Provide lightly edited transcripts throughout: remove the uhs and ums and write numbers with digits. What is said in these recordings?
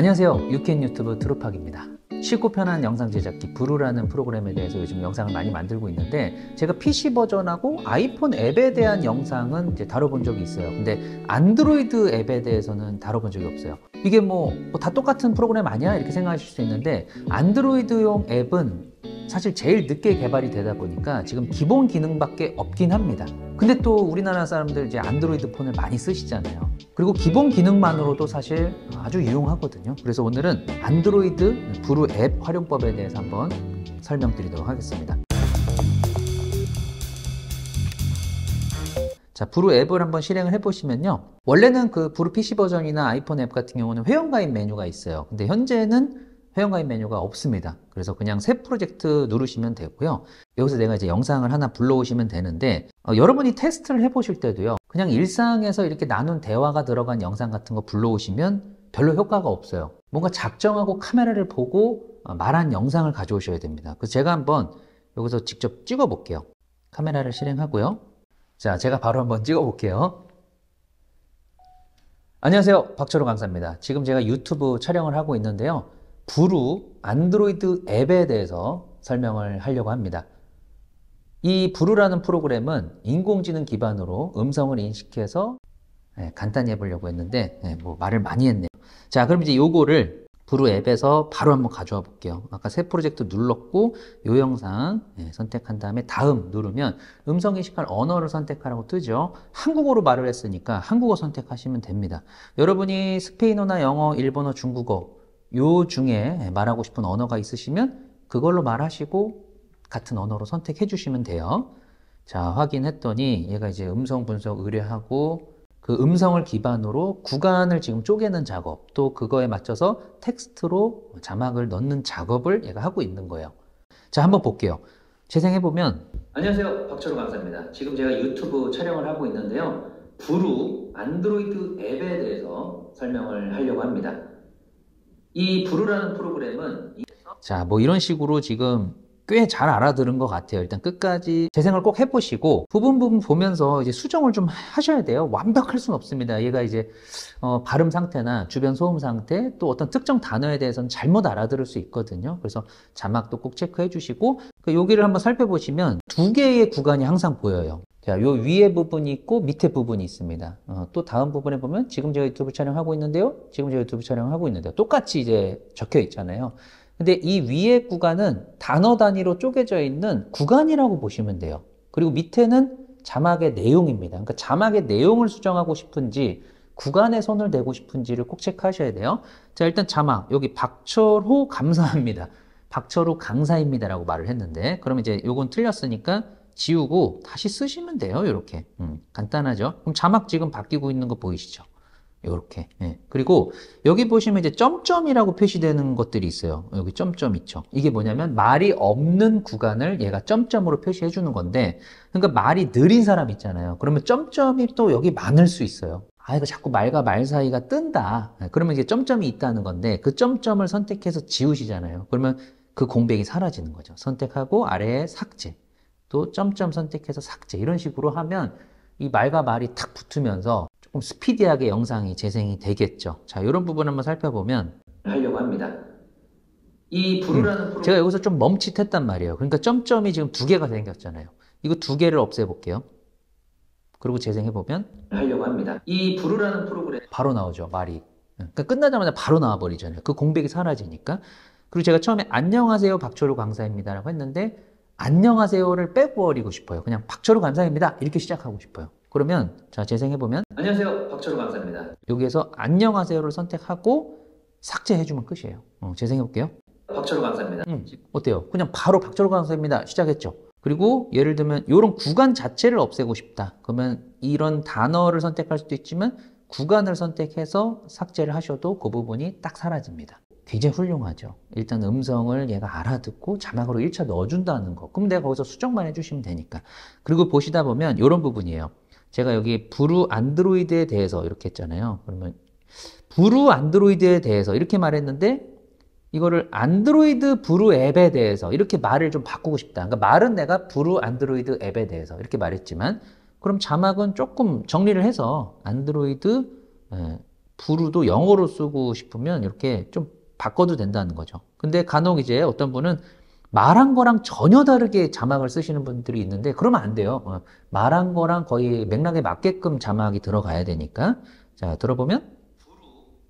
안녕하세요. 유쾌한 유튜브 드루팍입니다. 쉽고 편한 영상 제작기 브루라는 프로그램에 대해서 요즘 영상을 많이 만들고 있는데, 제가 PC 버전하고 아이폰 앱에 대한 영상은 이제 다뤄본 적이 있어요. 근데 안드로이드 앱에 대해서는 다뤄본 적이 없어요. 이게 뭐 다 똑같은 프로그램 아니야? 이렇게 생각하실 수 있는데, 안드로이드용 앱은 사실 제일 늦게 개발이 되다 보니까 지금 기본 기능밖에 없긴 합니다. 근데 또 우리나라 사람들 이제 안드로이드 폰을 많이 쓰시잖아요. 그리고 기본 기능만으로도 사실 아주 유용하거든요. 그래서 오늘은 안드로이드 브루 앱 활용법에 대해서 한번 설명드리도록 하겠습니다. 자, 브루 앱을 한번 실행을 해보시면요, 원래는 그 브루 PC 버전이나 아이폰 앱 같은 경우는 회원가입 메뉴가 있어요. 근데 현재는 회원가입 메뉴가 없습니다. 그래서 그냥 새 프로젝트 누르시면 되고요. 여기서 내가 이제 영상을 하나 불러오시면 되는데, 여러분이 테스트를 해보실 때도요, 그냥 일상에서 이렇게 나눈 대화가 들어간 영상 같은 거 불러오시면 별로 효과가 없어요. 뭔가 작정하고 카메라를 보고 말한 영상을 가져오셔야 됩니다. 그래서 제가 한번 여기서 직접 찍어 볼게요. 카메라를 실행하고요. 자, 제가 바로 한번 찍어 볼게요. 안녕하세요, 박철호 강사입니다. 지금 제가 유튜브 촬영을 하고 있는데요, 브루 안드로이드 앱에 대해서 설명을 하려고 합니다. 이 브루라는 프로그램은 인공지능 기반으로 음성을 인식해서 간단히 해보려고 했는데 뭐 말을 많이 했네요. 자, 그럼 이제 요거를 브루 앱에서 바로 한번 가져와 볼게요. 아까 새 프로젝트 눌렀고 요 영상 선택한 다음에 다음 누르면 음성 인식할 언어를 선택하라고 뜨죠. 한국어로 말을 했으니까 한국어 선택하시면 됩니다. 여러분이 스페인어나 영어, 일본어, 중국어 요 중에 말하고 싶은 언어가 있으시면 그걸로 말하시고 같은 언어로 선택해 주시면 돼요. 자, 확인했더니 얘가 이제 음성 분석 의뢰하고 그 음성을 기반으로 구간을 지금 쪼개는 작업, 또 그거에 맞춰서 텍스트로 자막을 넣는 작업을 얘가 하고 있는 거예요. 자, 한번 볼게요. 재생해 보면, 안녕하세요, 박철호 강사입니다. 지금 제가 유튜브 촬영을 하고 있는데요, 브루 안드로이드 앱에 대해서 설명을 하려고 합니다. 이 브루라는 프로그램은, 자, 뭐 이런 식으로 지금 꽤 잘 알아들은 것 같아요. 일단 끝까지 재생을 꼭 해보시고 부분 부분 보면서 이제 수정을 좀 하셔야 돼요. 완벽할 수는 없습니다. 얘가 이제 발음 상태나 주변 소음 상태, 또 어떤 특정 단어에 대해서는 잘못 알아들을 수 있거든요. 그래서 자막도 꼭 체크해 주시고, 여기를 한번 살펴보시면 두 개의 구간이 항상 보여요. 자, 요 위에 부분이 있고 밑에 부분이 있습니다. 또 다음 부분에 보면 지금 제가 유튜브 촬영하고 있는데요, 지금 제가 유튜브 촬영하고 있는데요, 똑같이 이제 적혀 있잖아요. 근데 이 위에 구간은 단어 단위로 쪼개져 있는 구간이라고 보시면 돼요. 그리고 밑에는 자막의 내용입니다. 그러니까 자막의 내용을 수정하고 싶은지 구간에 손을 대고 싶은지를 꼭 체크하셔야 돼요. 자, 일단 자막, 여기 박철호 감사합니다, 박철호 강사입니다 라고 말을 했는데, 그러면 이제 요건 틀렸으니까 지우고 다시 쓰시면 돼요. 이렇게 간단하죠. 그럼 자막 지금 바뀌고 있는 거 보이시죠? 요렇게. 예. 그리고 여기 보시면 이제 점점이라고 표시되는 것들이 있어요. 여기 점점 있죠. 이게 뭐냐면 말이 없는 구간을 얘가 점점으로 표시해 주는 건데, 그러니까 말이 느린 사람 있잖아요. 그러면 점점이 또 여기 많을 수 있어요. 아, 이거 자꾸 말과 말 사이가 뜬다. 예. 그러면 이제 점점이 있다는 건데 그 점점을 선택해서 지우시잖아요. 그러면 그 공백이 사라지는 거죠. 선택하고 아래에 삭제, 또 점점 선택해서 삭제, 이런 식으로 하면 이 말과 말이 탁 붙으면서 조금 스피디하게 영상이 재생이 되겠죠. 자, 이런 부분 한번 살펴보면 하려고 합니다. 이 브루라는 프로그램, 제가 여기서 좀 멈칫했단 말이에요. 그러니까 점점이 지금 두 개가 생겼잖아요. 이거 두 개를 없애볼게요. 그리고 재생해보면 하려고 합니다. 이 브루라는 프로그램 바로 나오죠, 말이. 그러니까 끝나자마자 바로 나와버리잖아요. 그 공백이 사라지니까. 그리고 제가 처음에 안녕하세요, 박철호 강사입니다 라고 했는데 안녕하세요를 빼버리고 싶어요. 그냥 박철호 감사합니다 이렇게 시작하고 싶어요. 그러면 자, 재생해보면 안녕하세요, 박철호 감사합니다. 여기에서 안녕하세요를 선택하고 삭제해주면 끝이에요. 재생해볼게요. 박철호 감사합니다. 어때요? 그냥 바로 박철호 감사입니다 시작했죠. 그리고 예를 들면 이런 구간 자체를 없애고 싶다, 그러면 이런 단어를 선택할 수도 있지만 구간을 선택해서 삭제를 하셔도 그 부분이 딱 사라집니다. 굉장히 훌륭하죠. 일단 음성을 얘가 알아듣고 자막으로 1차 넣어준다는 거, 그럼 내가 거기서 수정만 해주시면 되니까. 그리고 보시다 보면 이런 부분이에요. 제가 여기 브루 안드로이드에 대해서 이렇게 했잖아요. 그러면 브루 안드로이드에 대해서 이렇게 말했는데 이거를 안드로이드 브루 앱에 대해서 이렇게 말을 좀 바꾸고 싶다. 그러니까 말은 내가 브루 안드로이드 앱에 대해서 이렇게 말했지만, 그럼 자막은 조금 정리를 해서 안드로이드 부르도 영어로 쓰고 싶으면 이렇게 좀 바꿔도 된다는 거죠. 근데 간혹 이제 어떤 분은 말한 거랑 전혀 다르게 자막을 쓰시는 분들이 있는데 그러면 안 돼요. 말한 거랑 거의 맥락에 맞게끔 자막이 들어가야 되니까. 자, 들어보면 부루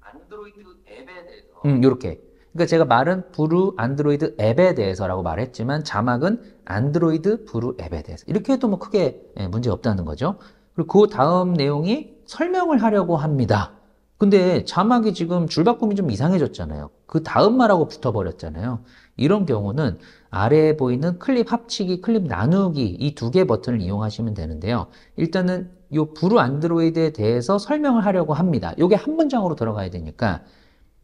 안드로이드 앱에 대해서 요렇게. 그러니까 제가 말은 부루 안드로이드 앱에 대해서라고 말했지만 자막은 안드로이드 부루 앱에 대해서. 이렇게 해도 뭐 크게 문제 없다는 거죠. 그리고 그 다음 내용이 설명을 하려고 합니다. 근데 자막이 지금 줄바꿈이 좀 이상해졌잖아요. 그 다음 말하고 붙어버렸잖아요. 이런 경우는 아래에 보이는 클립 합치기, 클립 나누기 이 두 개 버튼을 이용하시면 되는데요. 일단은 이 부루 안드로이드에 대해서 설명을 하려고 합니다. 이게 한 문장으로 들어가야 되니까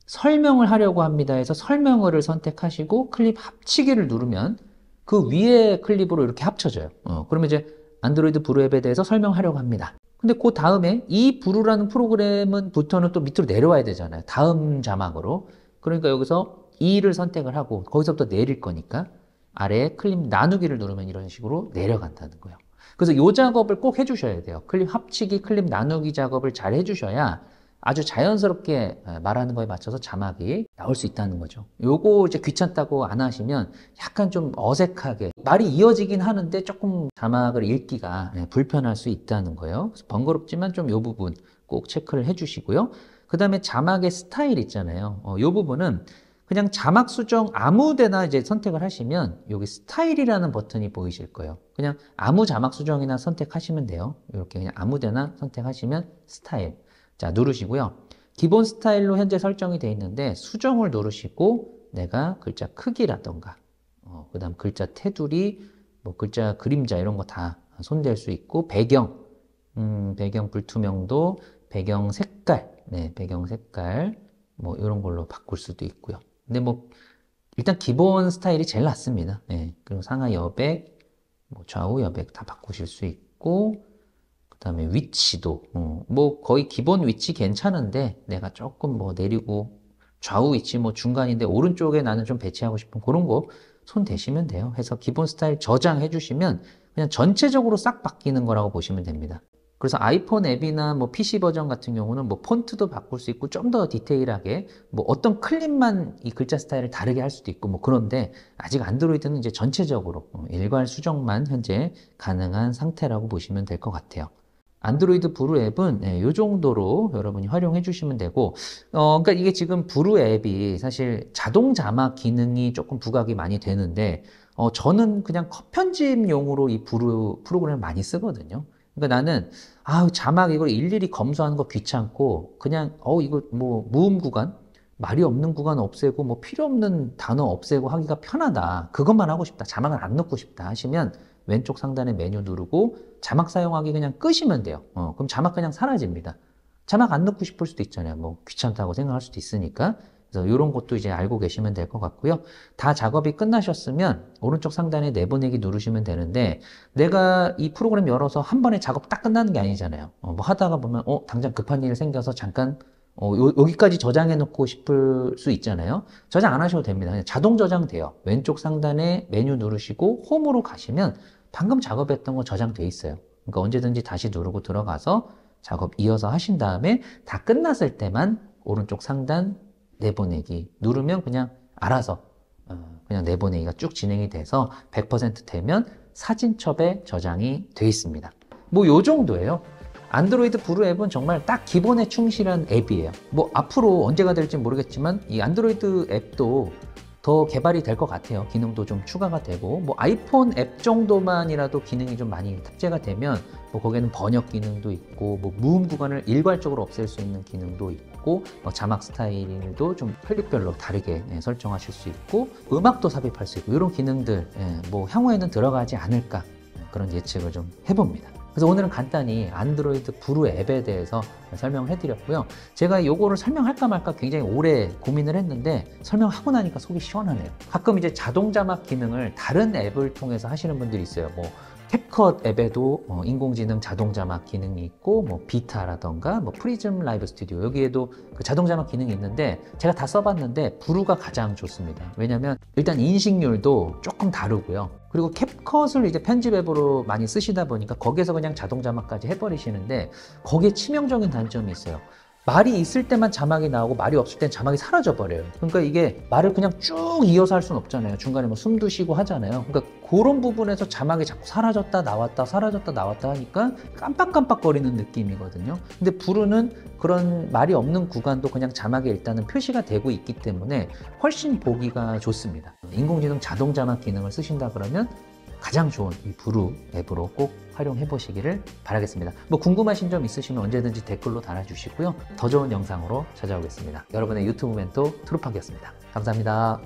설명을 하려고 합니다 해서 설명어를 선택하시고 클립 합치기를 누르면 그 위에 클립으로 이렇게 합쳐져요. 그러면 이제 안드로이드 부루 앱에 대해서 설명하려고 합니다. 근데 그 다음에 이 부루라는 프로그램은 부터는 또 밑으로 내려와야 되잖아요. 다음 자막으로. 그러니까 여기서 2를 선택을 하고 거기서부터 내릴 거니까 아래에 클립 나누기를 누르면 이런 식으로 내려간다는 거예요. 그래서 이 작업을 꼭 해주셔야 돼요. 클립 합치기, 클립 나누기 작업을 잘 해주셔야 아주 자연스럽게 말하는 거에 맞춰서 자막이 나올 수 있다는 거죠. 요거 이제 귀찮다고 안 하시면 약간 좀 어색하게 말이 이어지긴 하는데 조금 자막을 읽기가 불편할 수 있다는 거예요. 그래서 번거롭지만 좀 요 부분 꼭 체크를 해주시고요. 그 다음에 자막의 스타일 있잖아요. 요 부분은 그냥 자막 수정 아무데나 이제 선택을 하시면 여기 스타일이라는 버튼이 보이실 거예요. 그냥 아무 자막 수정이나 선택하시면 돼요. 이렇게 그냥 아무데나 선택하시면 스타일. 자, 누르시고요. 기본 스타일로 현재 설정이 되어 있는데 수정을 누르시고 내가 글자 크기라던가 그 다음 글자 테두리, 뭐 글자 그림자 이런 거 다 손댈 수 있고 배경, 배경 불투명도, 배경 색깔, 네, 배경 색깔 뭐 이런 걸로 바꿀 수도 있고요. 근데 뭐 일단 기본 스타일이 제일 낫습니다. 네, 그리고 상하 여백, 뭐 좌우 여백 다 바꾸실 수 있고 그 다음에 위치도 뭐 거의 기본 위치 괜찮은데 내가 조금 뭐 내리고 좌우 위치 뭐 중간인데 오른쪽에 나는 좀 배치하고 싶은 그런 거 손 대시면 돼요. 해서 기본 스타일 저장해 주시면 그냥 전체적으로 싹 바뀌는 거라고 보시면 됩니다. 그래서 아이폰 앱이나 뭐 PC 버전 같은 경우는 뭐 폰트도 바꿀 수 있고 좀 더 디테일하게 뭐 어떤 클립만 이 글자 스타일을 다르게 할 수도 있고 뭐 그런데 아직 안드로이드는 이제 전체적으로 일괄 수정만 현재 가능한 상태라고 보시면 될 것 같아요. 안드로이드 부루 앱은 이 정도로 여러분이 활용해 주시면 되고 그러니까 이게 지금 부루 앱이 사실 자동 자막 기능이 조금 부각이 많이 되는데 저는 그냥 컷 편집용으로 이 부루 프로그램을 많이 쓰거든요. 그러니까 나는 자막 이걸 일일이 검수하는 거 귀찮고 그냥 이거 뭐 무음 구간, 말이 없는 구간 없애고 뭐 필요 없는 단어 없애고 하기가 편하다. 그것만 하고 싶다. 자막을 안 넣고 싶다 하시면 왼쪽 상단에 메뉴 누르고 자막 사용하기 그냥 끄시면 돼요. 그럼 자막 그냥 사라집니다. 자막 안 넣고 싶을 수도 있잖아요. 뭐 귀찮다고 생각할 수도 있으니까. 그래서 이런 것도 이제 알고 계시면 될 것 같고요. 다 작업이 끝나셨으면 오른쪽 상단에 내보내기 누르시면 되는데 내가 이 프로그램 열어서 한 번에 작업 딱 끝나는 게 아니잖아요. 뭐 하다가 보면 당장 급한 일이 생겨서 잠깐 여기까지 저장해 놓고 싶을 수 있잖아요. 저장 안 하셔도 됩니다. 그냥 자동 저장돼요. 왼쪽 상단에 메뉴 누르시고 홈으로 가시면 방금 작업했던 거 저장돼 있어요. 그러니까 언제든지 다시 누르고 들어가서 작업 이어서 하신 다음에 다 끝났을 때만 오른쪽 상단 내보내기 누르면 그냥 알아서 그냥 내보내기가 쭉 진행이 돼서 100% 되면 사진첩에 저장이 돼 있습니다. 뭐 요 정도예요. 안드로이드 부루 앱은 정말 딱 기본에 충실한 앱이에요. 뭐 앞으로 언제가 될지 모르겠지만 이 안드로이드 앱도 더 개발이 될 것 같아요. 기능도 좀 추가가 되고 뭐 아이폰 앱 정도만이라도 기능이 좀 많이 탑재가 되면 뭐 거기에는 번역 기능도 있고 뭐 무음 구간을 일괄적으로 없앨 수 있는 기능도 있고 뭐 자막 스타일도 좀 클립별로 다르게 설정하실 수 있고 음악도 삽입할 수 있고 이런 기능들 뭐 향후에는 들어가지 않을까 그런 예측을 좀 해봅니다. 그래서 오늘은 간단히 안드로이드 부루 앱에 대해서 설명을 해드렸고요. 제가 요거를 설명할까 말까 굉장히 오래 고민을 했는데 설명하고 나니까 속이 시원하네요. 가끔 이제 자동 자막 기능을 다른 앱을 통해서 하시는 분들이 있어요. 뭐 캡컷 앱에도 인공지능 자동 자막 기능이 있고 뭐 비타라던가 뭐 프리즘 라이브 스튜디오 여기에도 그 자동 자막 기능이 있는데 제가 다 써봤는데 부루가 가장 좋습니다. 왜냐면 일단 인식률도 조금 다르고요. 그리고 캡컷을 이제 편집 앱으로 많이 쓰시다 보니까 거기에서 그냥 자동 자막까지 해버리시는데 거기에 치명적인 단점이 있어요. 말이 있을 때만 자막이 나오고 말이 없을 땐 자막이 사라져 버려요. 그러니까 이게 말을 그냥 쭉 이어서 할 수는 없잖아요. 중간에 뭐 숨도 쉬고 하잖아요. 그러니까 그런 부분에서 자막이 자꾸 사라졌다 나왔다 사라졌다 나왔다 하니까 깜빡깜빡거리는 느낌이거든요. 근데 부르는 그런 말이 없는 구간도 그냥 자막에 일단은 표시가 되고 있기 때문에 훨씬 보기가 좋습니다. 인공지능 자동 자막 기능을 쓰신다 그러면 가장 좋은 이 부루 앱으로 꼭 활용해 보시기를 바라겠습니다. 뭐 궁금하신 점 있으시면 언제든지 댓글로 달아주시고요. 더 좋은 영상으로 찾아오겠습니다. 여러분의 유튜브 멘토 트루팍이었습니다. 감사합니다.